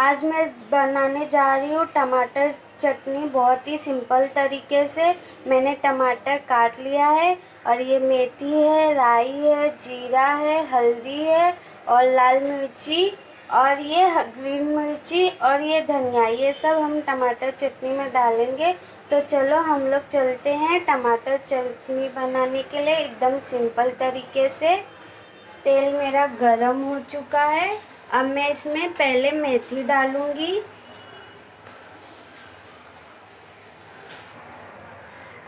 आज मैं बनाने जा रही हूँ टमाटर चटनी। बहुत ही सिंपल तरीके से मैंने टमाटर काट लिया है और ये मेथी है, राई है, जीरा है, हल्दी है और लाल मिर्ची और ये ग्रीन मिर्ची और ये धनिया, ये सब हम टमाटर चटनी में डालेंगे। तो चलो हम लोग चलते हैं टमाटर चटनी बनाने के लिए एकदम सिंपल तरीके से। तेल मेरा गरम हो चुका है, अब मैं इसमें पहले मेथी डालूंगी।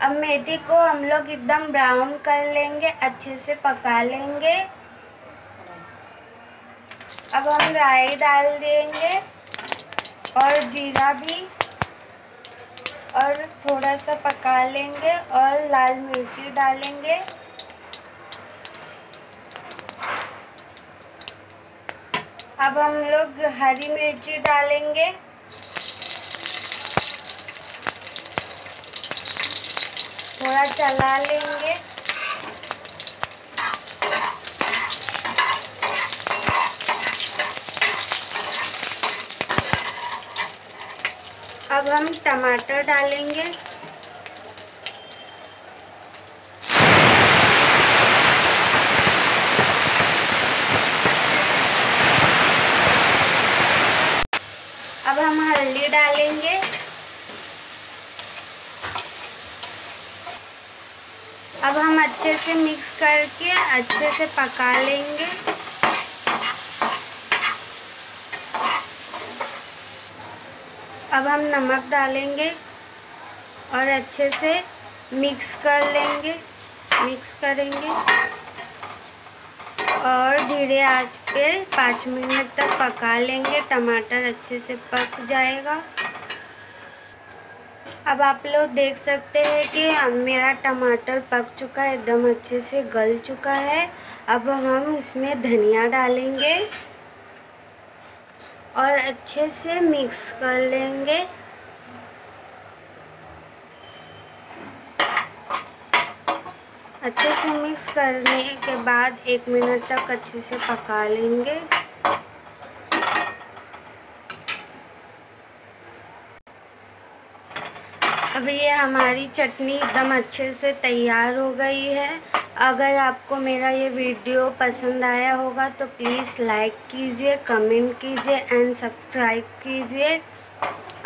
अब मेथी को हम लोग एकदम ब्राउन कर लेंगे, अच्छे से पका लेंगे। अब हम राई डाल देंगे और जीरा भी, और थोड़ा सा पका लेंगे और लाल मिर्ची डालेंगे। अब हम लोग हरी मिर्ची डालेंगे। थोड़ा चला लेंगे। अब हम टमाटर डालेंगे। अब हम हल्दी डालेंगे। अब हम अच्छे से मिक्स करके अच्छे से पका लेंगे। अब हम नमक डालेंगे और अच्छे से मिक्स करेंगे और धीरे आंच पे 5 मिनट तक पका लेंगे। टमाटर अच्छे से पक जाएगा। अब आप लोग देख सकते हैं कि मेरा टमाटर पक चुका है, एकदम अच्छे से गल चुका है। अब हम इसमें धनिया डालेंगे और अच्छे से मिक्स कर लेंगे। अच्छे से मिक्स करने के बाद 1 मिनट तक अच्छे से पका लेंगे। अब ये हमारी चटनी एकदम अच्छे से तैयार हो गई है। अगर आपको मेरा ये वीडियो पसंद आया होगा तो प्लीज़ लाइक कीजिए, कमेंट कीजिए एंड सब्सक्राइब कीजिए।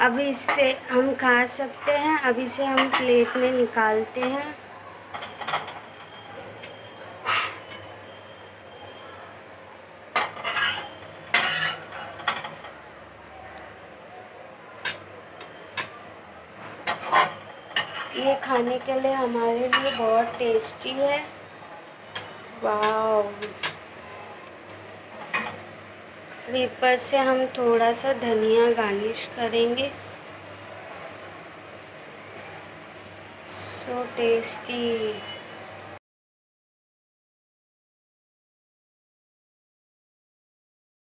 अब इसे हम खा सकते हैं। अब इसे हम प्लेट में निकालते हैं। ये खाने के लिए हमारे लिए बहुत टेस्टी है। वाव! ऊपर से हम थोड़ा सा धनिया गार्निश करेंगे। So tasty.